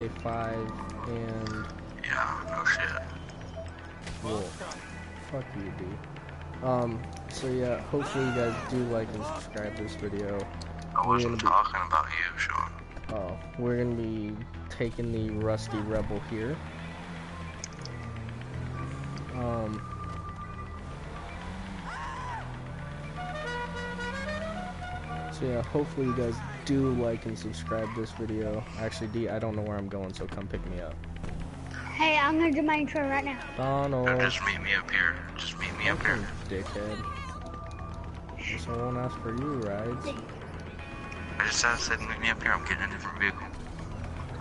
GTA 5 and... Yeah, no shit. Whoa. Fuck you, dude. So yeah, hopefully you guys do like and subscribe to this video. I wasn't talking about you, Sean. Oh, we're gonna be taking the Rusty Rebel here. So yeah, hopefully you guys do like and subscribe this video. Actually, D, I don't know where I'm going, so come pick me up. Hey, I'm gonna do my intro right now. Donald. No, just meet me up here. Just meet me up here. Dickhead. So I won't ask for you rides. I just said meet me up here. I'm getting a different vehicle.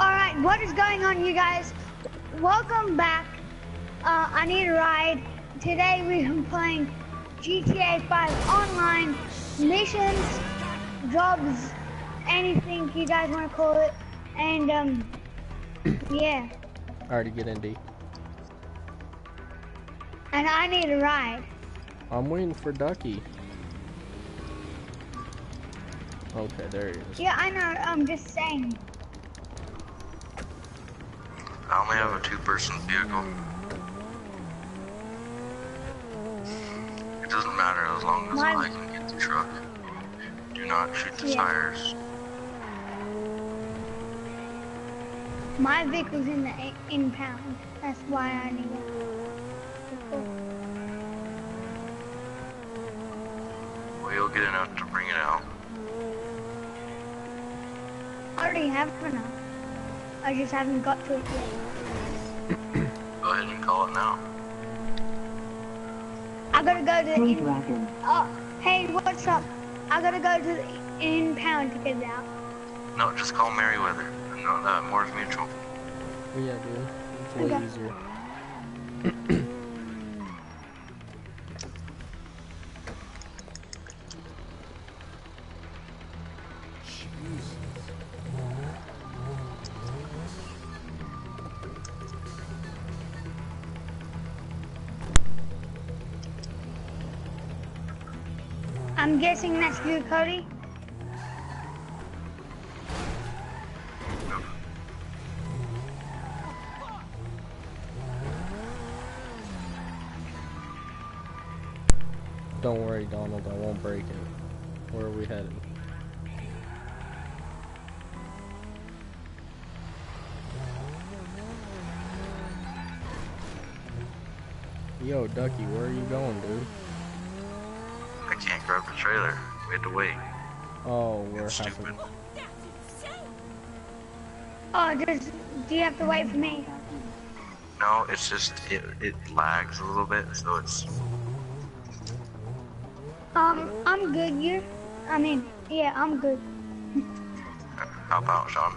Alright, what is going on, you guys? Welcome back. I need a ride. Today we've been playing GTA 5 online missions, jobs, anything you guys want to call it, and yeah. Alrighty, get in, D. And I need a ride. I'm waiting for Ducky. Okay, there he is. Yeah, I know. I'm just saying. I only have a two-person vehicle. It doesn't matter as long as I can get the truck. Do not shoot the tires. My vehicle's in the impound. That's why I need it. Well, you'll get enough to bring it out. I already have enough. I just haven't got to it yet. Go ahead and call it now. I gotta go to the impound. Oh, hey, what's up? I gotta go to the impound to get it out. No, just call Meriwether. No, that Moore's Mutual. Oh, yeah, dude. It's way easier. I'm guessing that's you, Cody. Don't worry, Donald, I won't break it. Where are we headed? Yo, Ducky, where are you going, dude? I can't grab the trailer. We had to wait. Oh, we're stupid. Oh, do you have to wait for me? No, it's just, it lags a little bit, so it's... I'm good, yeah, I'm good. How about Sean?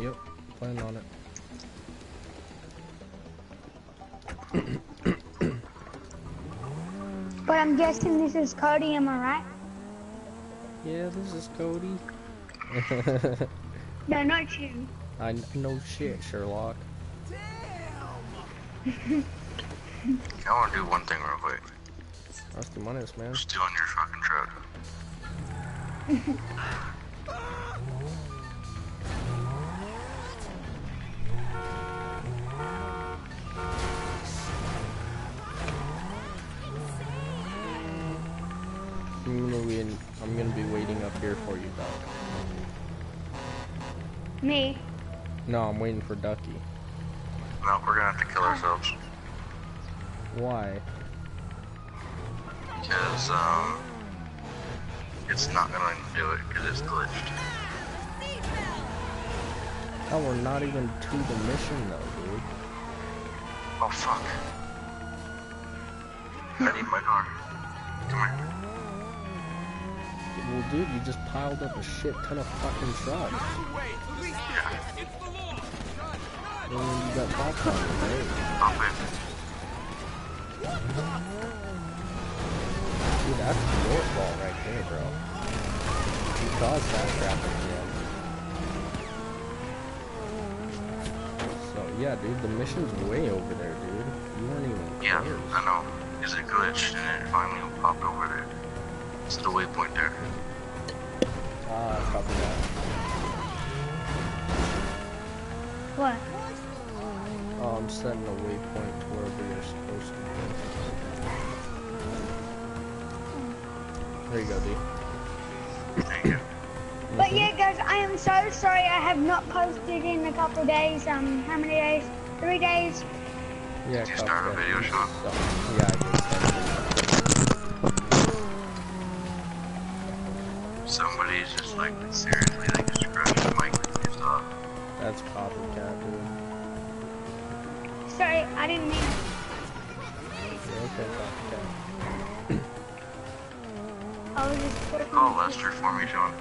Yep, plan on it. But I'm guessing this is Cody, am I right? Yeah, this is Cody. No, not you. I know shit, Sherlock. Damn! I want to do one thing real quick. That's the moneyest, man. Still on your fucking truck. I'm gonna be waiting up here for you, dog. Me? No, I'm waiting for Ducky. No, we're gonna have to kill ourselves. Why? Because, it's not gonna do it because it's glitched. Oh, we're not even to the mission though, dude. Oh, fuck. I need my car. Come here. Well, dude, you just piled up a shit ton of fucking trucks. Yeah. And you got box on it, right? Dude, that's your fault right there, bro. You caused that traffic jam. So, yeah, dude, the mission's way over there, dude. You weren't even close. Yeah, I know. There's a glitch, and it finally will pop over there. Is it a waypoint there? Probably not. What? Oh, I'm setting a waypoint to wherever you're supposed to be. There you go, D. But yeah, guys, I am so sorry I have not posted in a couple of days. How many days? 3 days? Yeah, just start a video shot. Yeah, I did start. Somebody's just like, seriously, like, just crushed the mic with your stuff. That's copycat, dude. Sorry, I didn't mean it. Okay, copycat. I was just putting... Oh, Lester, for me, Sean.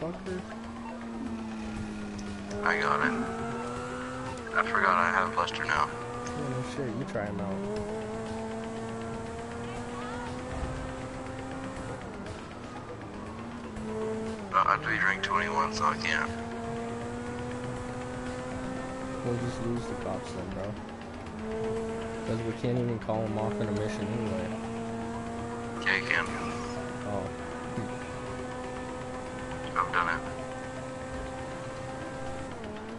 Fucker. I got it. I forgot I have Lester now. Oh, no shit, you try him out. I have to be rank 21, so I can't. We'll just lose the cops then, bro. Because we can't even call him off in a mission anyway. Yeah, you can. Oh. I've done it.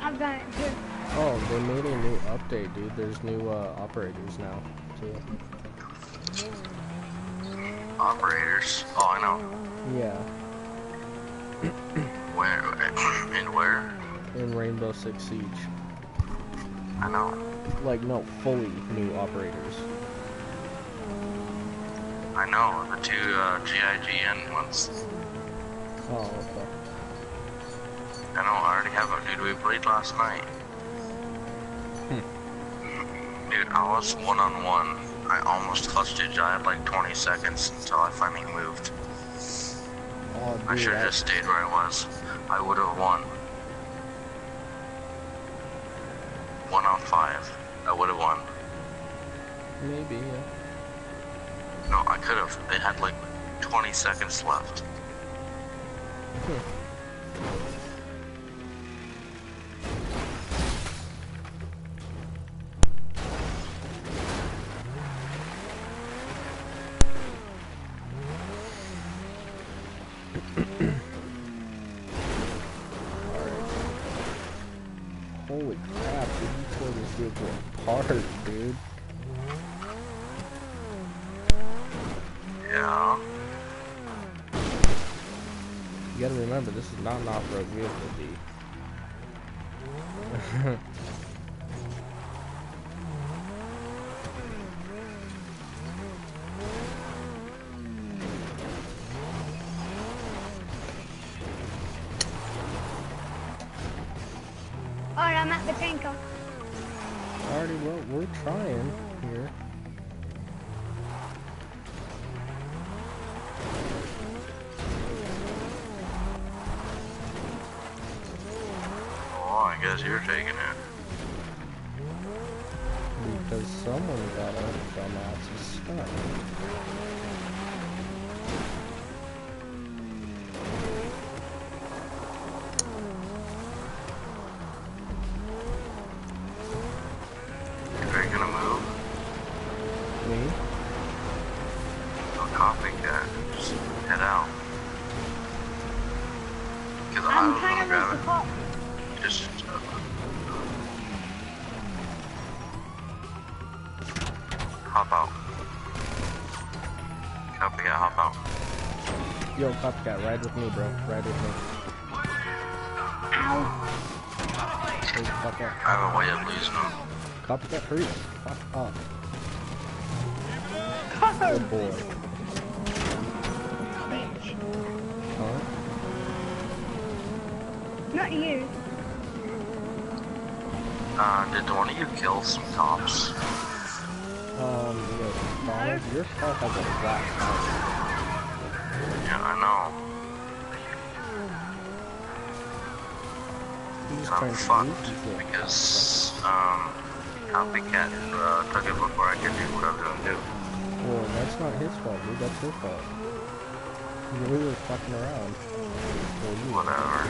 I've done it too. Oh, they made a new update, dude. There's new operators now, too. Operators? Oh, I know. Yeah. Where? In Rainbow Six Siege. I know. Like, no, fully new operators. I know, the two GIGN ones. Oh, okay. I know, I already have them, dude. We played last night. Dude, I was one-on-one. I almost clutched it. I had like 20 seconds until I finally moved. Oh, dude, I should have just stayed where I was. I would have won. 1-on-5. I would have won. Maybe, yeah. No, I could have. It had like 20 seconds left. Holy crap, dude, you tore this vehicle apart, dude. Yeah. You gotta remember, this is not an off-road vehicle, dude. Alright, I'm at the tanker. Alrighty, well, we're trying here. Oh, I guess you're taking it. Because someone got a dumbass stuck. Hop out. Copycat, hop out. Yo, Copycat, ride with me, bro. Ride with me. Ow. Hey, fuck out. I have a way of losing him. Copycat, hurry. Fuck up. Good boy. Bitch. Huh? Not you. Did one of you kill some cops? No. Your car has a black color. Yeah, I know. He's I'm fucked because, Copycat took it before I could do what I was gonna do. Well, that's not his fault, dude. That's your fault. We were fucking around. Whatever.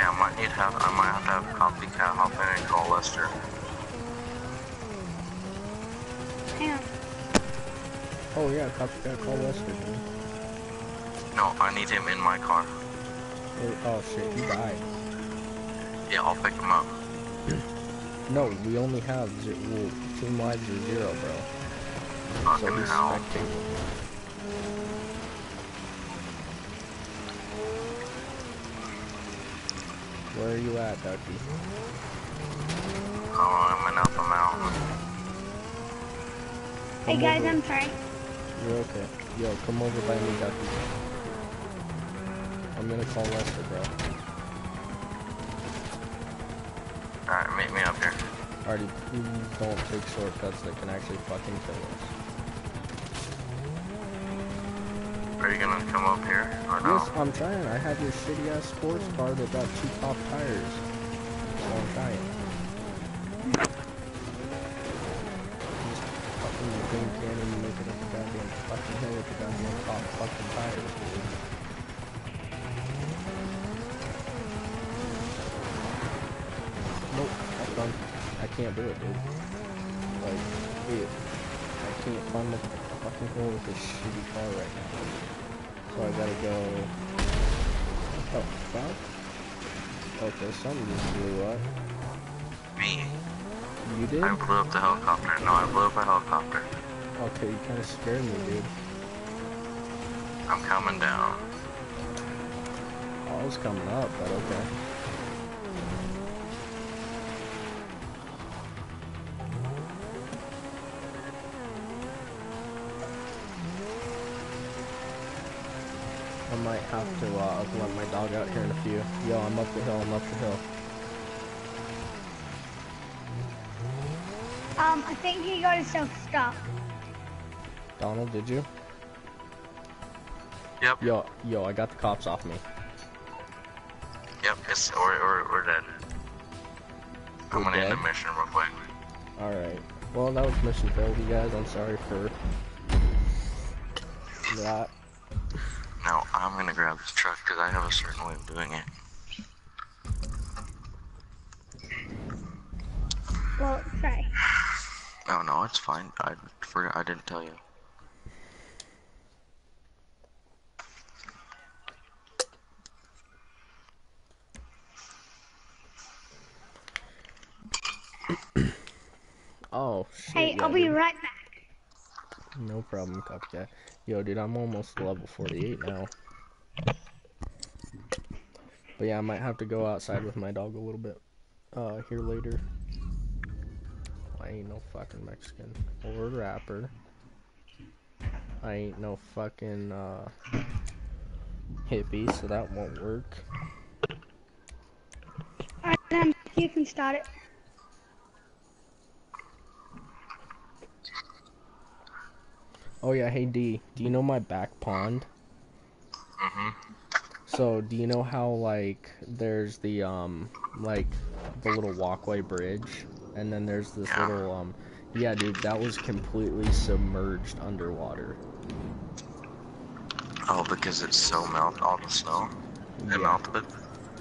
I might have to have Copycat hop in and call Lester. Yeah. Oh yeah, Copycat, call Lester, dude. No, I need him in my car. Oh shit, he died. Yeah, I'll pick him up. No, we only have team lives are 0, bro. Fucking so he's spectating. Where are you at, Ducky? Oh, I'm in Alpha Mountain. Hey guys, I'm sorry. You're okay. Yo, come over by me, Ducky. I'm gonna call Lester, bro. Alright, meet me up here. Artie, please don't take shortcuts that can actually fucking kill us. Are you gonna come up here? Yes, I'm trying. I have your shitty ass sports car that got 2 top tires. So I'm trying. Just fucking the green cannon and make it up the goddamn fucking hill with the goddamn top fucking tires, dude. Nope, I'm done. I can't do it, dude. Like, dude, I can't find the fucking hole with this shitty car right now. So I gotta go. Oh, fuck. Okay, something just blew up. Me. You did? I blew up the helicopter. No, I blew up a helicopter. Okay, you kinda scared me, dude. I'm coming down. I was coming up, but okay. I might have to let my dog out here in a few. Yo, I'm up the hill, I'm up the hill. I think he got himself stuck. Donald, did you? Yep. Yo, I got the cops off me. Yep, it's, we're dead. I'm gonna end the mission real quick. Alright. Well, that was mission failed, you guys. I'm sorry for that. Now, I'm gonna grab this truck because I have a certain way of doing it. Well, sorry. Oh no, it's fine. I forgot. I didn't tell you. Oh. Shit, hey, yeah, I'll be right back. No problem, Cupcake. Yo, dude, I'm almost level 48 now. But yeah, I might have to go outside with my dog a little bit here later. I ain't no fucking Mexican or rapper. I ain't no fucking hippie, so that won't work. Alright, then you can start it. Oh yeah, hey D, do you know my back pond? Mm-hmm. So, do you know how, like, there's the, like, the little walkway bridge? And then there's this little, yeah, dude, that was completely submerged underwater. Oh, because it's so melted, all the snow? It melted?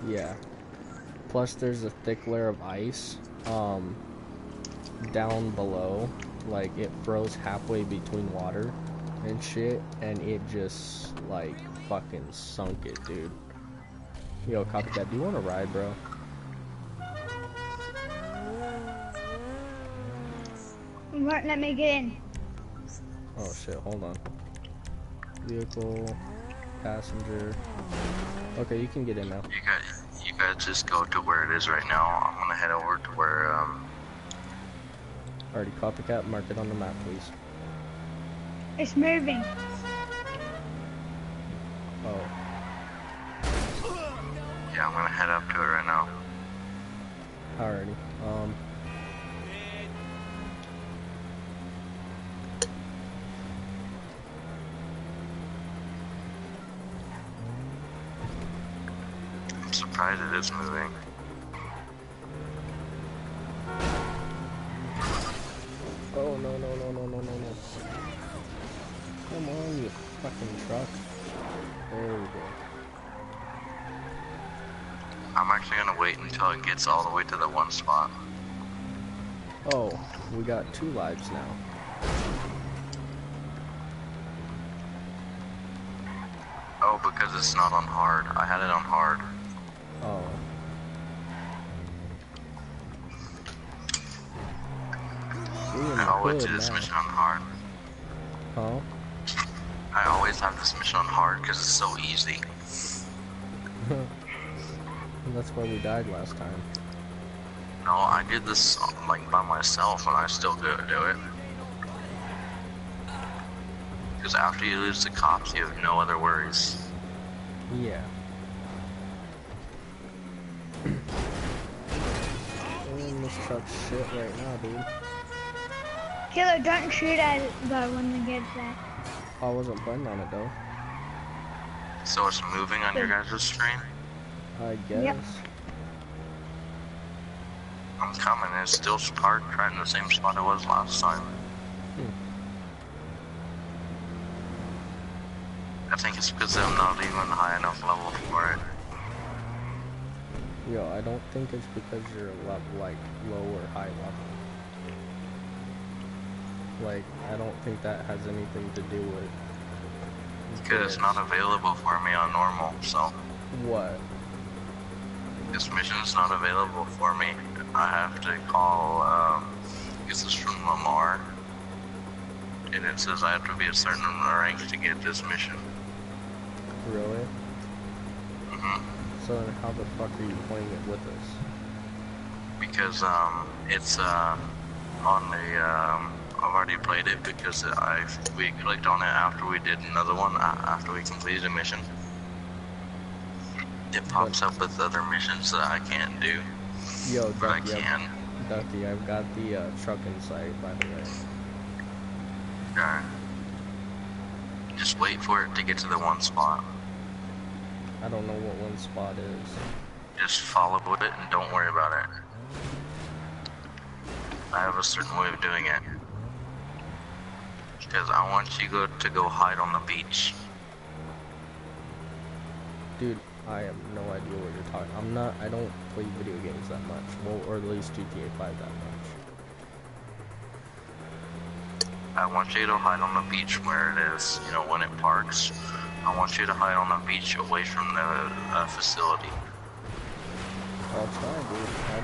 Yeah. Plus, there's a thick layer of ice, down below. Like, it froze halfway between water and shit, and it just, like, fucking sunk it, dude. Yo, Copycat, do you want to ride, bro? You won't let me get in. Oh, shit, hold on. Vehicle, passenger. Okay, you can get in now. You guys just go to where it is right now. I'm gonna head over to where, Already Copycat, mark it on the map, please. It's moving. Oh. Yeah, I'm gonna head up to it right now. Alrighty. I'm surprised it is moving. Oh, no. Come on, you fucking truck. There we go. I'm actually gonna wait until it gets all the way to the one spot. Oh, we got 2 lives now. Oh, because because it's not on hard. I had it on hard. Oh. I always do this mission on hard. Oh? I always have this mission on hard because it's so easy. That's why we died last time. No, I did this like by myself and I still couldn't do it. Because after you lose the cops, you have no other worries. Yeah. We're in this truck shit right now, dude. Killer, don't shoot at the one that gets that. I wasn't planning on it though. So it's moving on your guys' screen? I guess. Yep. I'm coming. It's still parked right in the same spot it was last time. I think it's because I'm not even high enough level for it. Yo, I don't think it's because you're like low or high level. Like, I don't think that has anything to do with. Because it's not available for me on normal, so. What? This mission is not available for me. I have to call, this is from Lamar. And it says I have to be a certain rank to get this mission. Really? Mm-hmm. So then how the fuck are you playing it with us? Because, it's, on the, I've already played it because we clicked on it after we did another one, after we completed a mission. It pops up with other missions that I can't do. Yo, Ducky, but I can. Ducky, I've got the truck in sight, by the way. Okay. Just wait for it to get to the one spot. I don't know what one spot is. Just follow with it and don't worry about it. I have a certain way of doing it. Because I want you to go hide on the beach. Dude. I have no idea what you're talking about. I don't play video games that much. Well, or at least GTA 5 that much. I want you to hide on the beach where it is, you know, when it parks. I want you to hide on the beach away from the facility. I'll try, dude. I've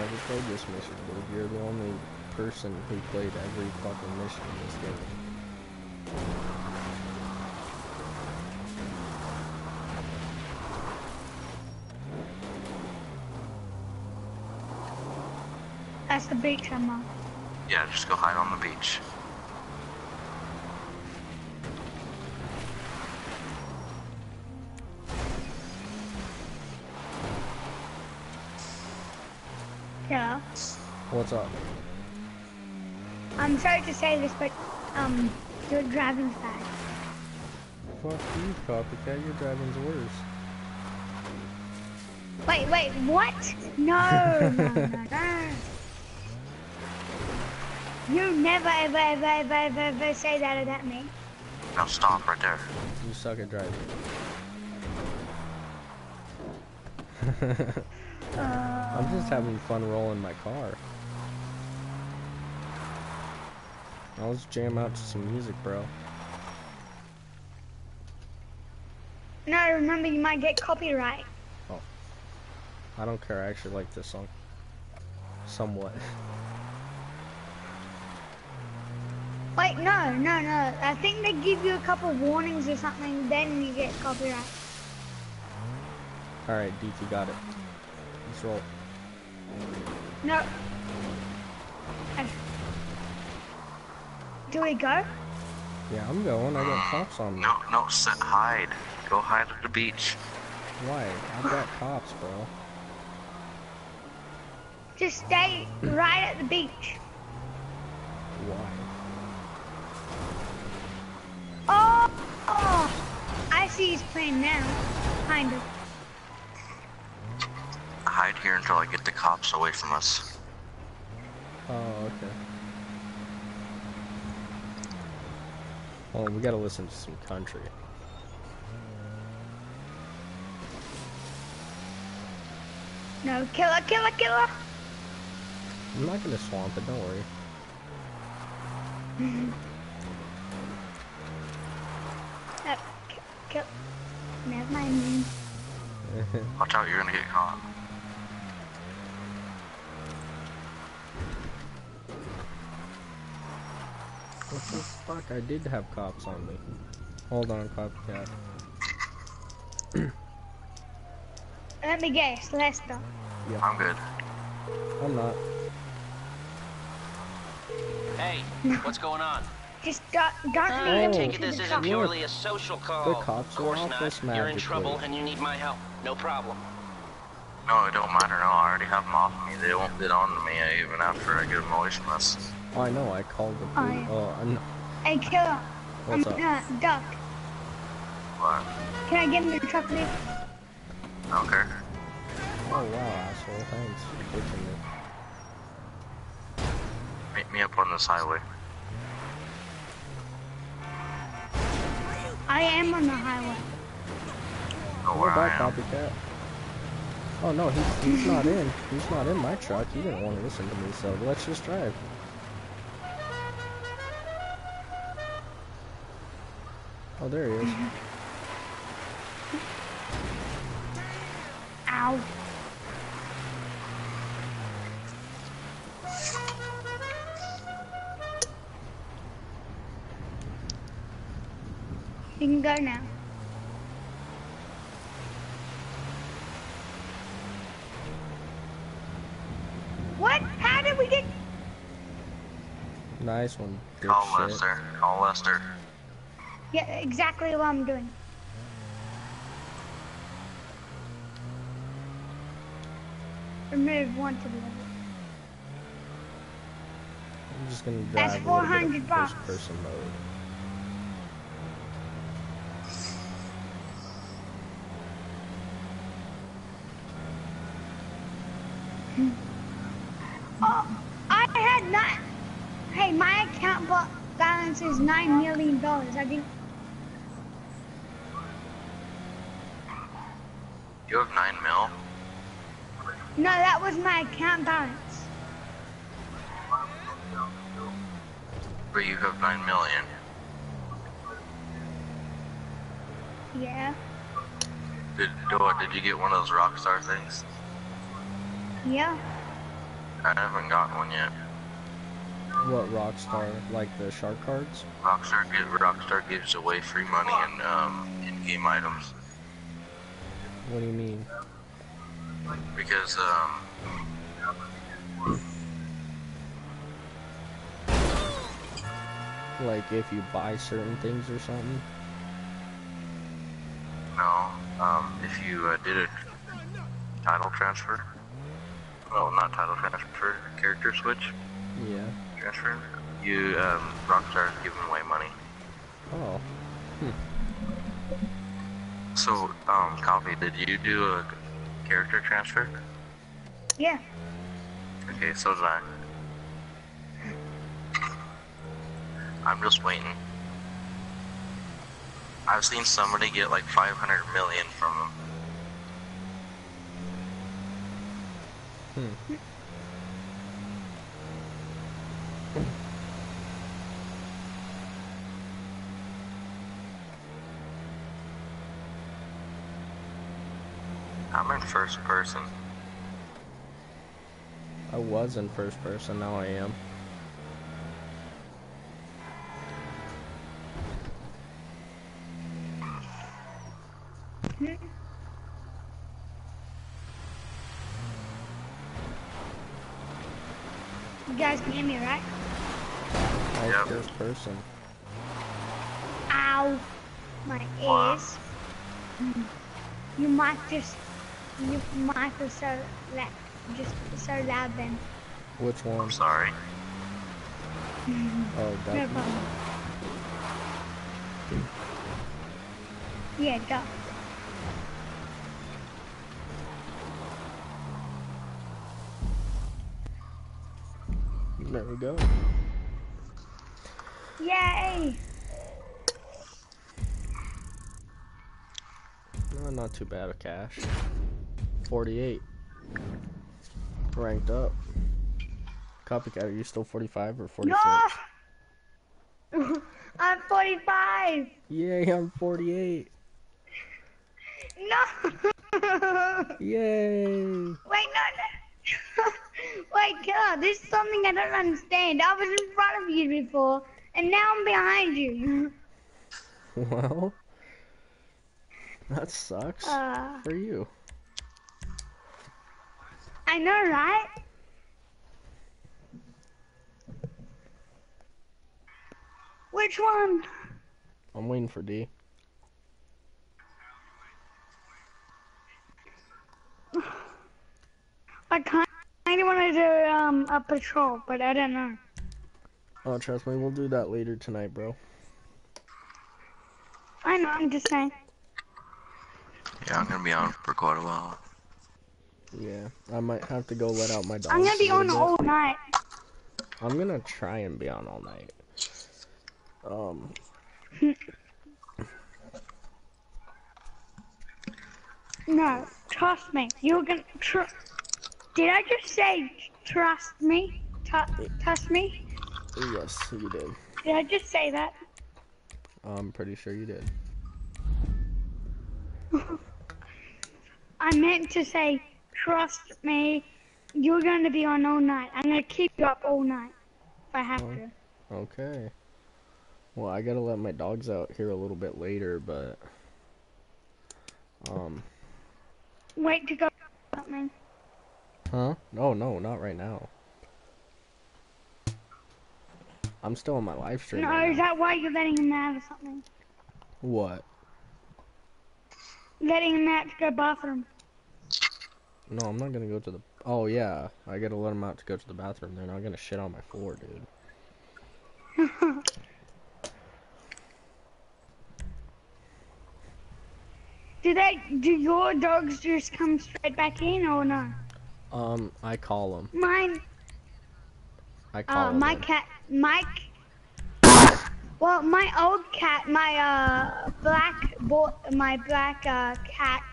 never played this mission, dude. You're the only person who played every fucking mission in this game. That's the beach I'm on. Yeah, just go hide on the beach. Yeah. What's up? I'm sorry to say this, but you're driving fast. Fuck you, copycat. Your driving's worse. Wait, what? No, no. You never ever say that at me. Now stop right there. You suck at driving. I'm just having fun rolling my car. I'll just jam out to some music, bro. No, remember you might get copyright. Oh. I don't care, I actually like this song. Somewhat. Wait, no. I think they give you a couple of warnings or something, then you get copyright. Alright, DT got it. Let's roll. No. Do we go? Yeah, I'm going. I got cops on me. No, sit, hide. Go hide at the beach. Why? I've got cops, bro. Just stay right at the beach. Why? Oh, I see he's playing now, kind of. Hide here until I get the cops away from us. Oh, okay. Well, we gotta listen to some country. No, killer! I'm not gonna swamp it, don't worry. Yep. Never mind. Watch out, you're gonna get caught. What the fuck? I did have cops on me. Hold on, copycat. Let me guess, Lester. Yeah. I'm good. I'm not. Hey, what's going on? Just got me. I take it this isn't purely a social call. The cops are off this magic. You're in trouble and you need my help. No problem. No, it don't matter. No, I already have them off me. They won't get on to me even after I get them away from us. Oh, I know. I called the police. Oh, I know. Hey, killer. What's up? Duck. What? Can I get him the truck, please? Okay. Oh, wow, asshole. Thanks for taking me. Meet me up on this highway. I am on the highway. Oh, where I am. Copycat. Oh, no, he's not in. He's not in my truck. He didn't want to listen to me, so let's just drive. Oh, there he is. Ow. You can go now. What? How did we get? Nice one. Call Lester. Call Lester. Yeah, exactly what I'm doing. Remove one to the other. I'm just gonna drive. That's 400 bucks. First person mode. Oh, I had not. Hey, my account balance is $9 million. I think. You have 9 mil? No, that was my account balance. But you have 9 million. Yeah. Did you get one of those Rockstar things? Yeah. I haven't got one yet. What Rockstar? Like the shark cards? Rockstar gives away free money and in-game items. What do you mean? Because like if you buy certain things or something. No, if you did a title transfer. Well, not title transfer, character switch. Yeah. Transfer. You Rockstar's giving away money. Oh. Hm. So, Coffee, did you do a character transfer? Yeah. Okay, so did I. I'm just waiting. I've seen somebody get like 500 million from them. Hmm. I'm in first person. I was in first person, now I am. You guys can hear me, right? I was first person. Ow. My ears. You might just... You might be so loud, just so loud then. Which one? I'm sorry. Oh, duck. No problem. Yeah, duck. There we go. Yay! No, not too bad of cash. 48. Ranked up. Copycat, are you still 45 or 46? No! I'm 45! Yay, I'm 48! No! Yay! Wait, no, no! Wait, God, there's something I don't understand. I was in front of you before, and now I'm behind you. Well, that sucks for you. I know, right? Which one? I'm waiting for D. I kinda wanna do a patrol, but I don't know. Oh, trust me, we'll do that later tonight, bro. I know, I'm just saying. Yeah, I'm gonna be on for quite a while. Yeah, I might have to go let out my dogs. I'm gonna be on all night. I'm gonna try and be on all night. No, trust me. You're gonna Did I just say trust me? Trust me? Yes, you did. Did I just say that? I'm pretty sure you did. I meant to say trust me. You're gonna be on all night. I'm gonna keep you up all night if I have to. Okay. Well, I gotta let my dogs out here a little bit later, but wait to go something. Huh? No, no, not right now. I'm still on my live stream. No, right is now. That why you're letting him out or something? What? Letting him out to go bathroom. No, I'm not gonna go to the. Oh yeah, I gotta let him out to go to the bathroom. They're not gonna shit on my floor, dude. Do your dogs just come straight back in or no? I call them. Mine. I call them. My cat, Mike. Well, my old cat, my black cat,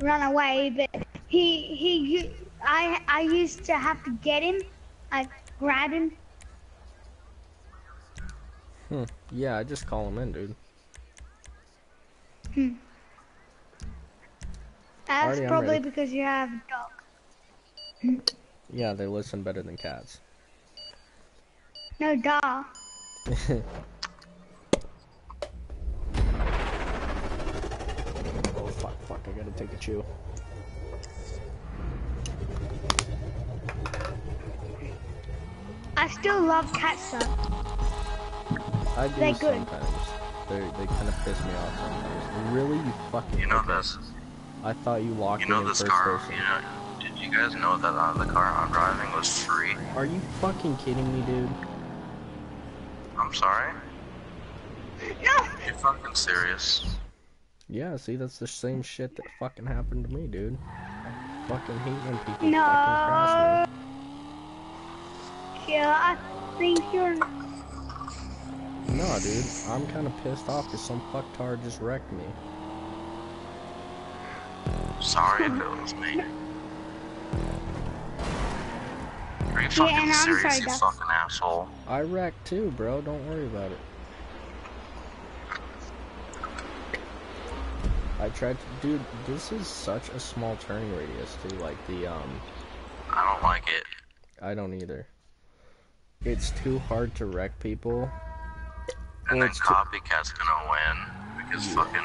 ran away. But I used to have to get him. I grab him. Hmm. Yeah, I just call him in, dude. Hmm. That's Alrighty, probably because you have a dog. Yeah, they listen better than cats. No, duh. Oh, fuck, fuck, I gotta take a chew. I still love cats, though. I do sometimes. They kind of piss me off sometimes. Really? You fucking... You know this. I thought you locked me in first person. You know, did you guys know that the car I'm driving was free? Are you fucking kidding me, dude? I'm sorry? No! You're fucking serious. Yeah, see, that's the same shit that fucking happened to me, dude. I fucking hate when people fucking cross me. Yeah, I think you're... No, dude, I'm kinda pissed off because some fucktard just wrecked me. Sorry if it was me. Are you fucking serious, sorry, you fucking asshole? I wrecked too, bro. Don't worry about it. I tried to... Dude, this is such a small turning radius, too. Like, the, I don't like it. I don't either. It's too hard to wreck people. And then copycat's gonna win. Because fucking...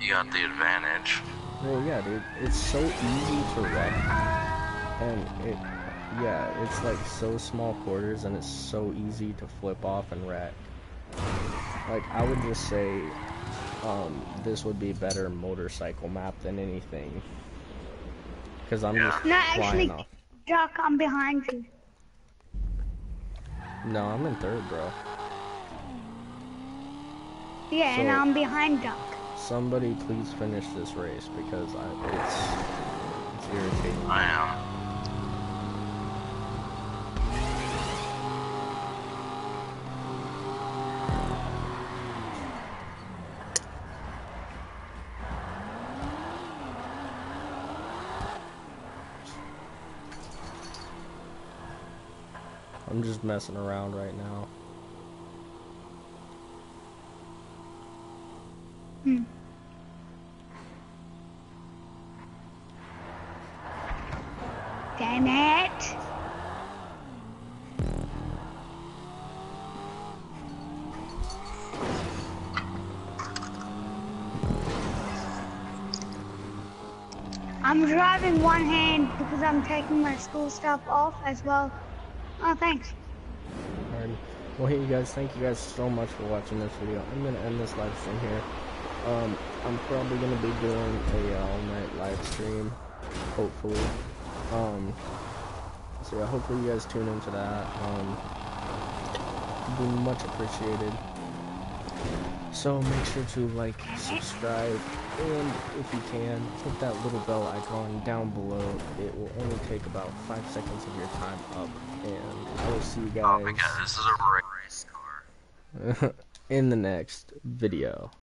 You got the advantage. Well, yeah, dude, it's so easy to wreck, and it's like so small quarters, and it's so easy to flip off and wreck. Like, I would just say, this would be better motorcycle map than anything, because I'm just flying off. Duck, I'm behind you. No, I'm in third, bro. Yeah, and I'm behind Duck. Somebody please finish this race because it's irritating. I am. I'm just messing around right now. Damn it! I'm driving one hand because I'm taking my school stuff off as well. Oh, thanks. Alrighty. Well, hey, you guys, thank you guys so much for watching this video. I'm gonna end this live stream here. I'm probably gonna be doing a all-night live stream, hopefully. So yeah, hopefully you guys tune into that. It'd be much appreciated. So make sure to like, subscribe, and if you can, hit that little bell icon down below. It will only take about 5 seconds of your time up, and I will see you guys. Oh my god, this is a race car. In the next video.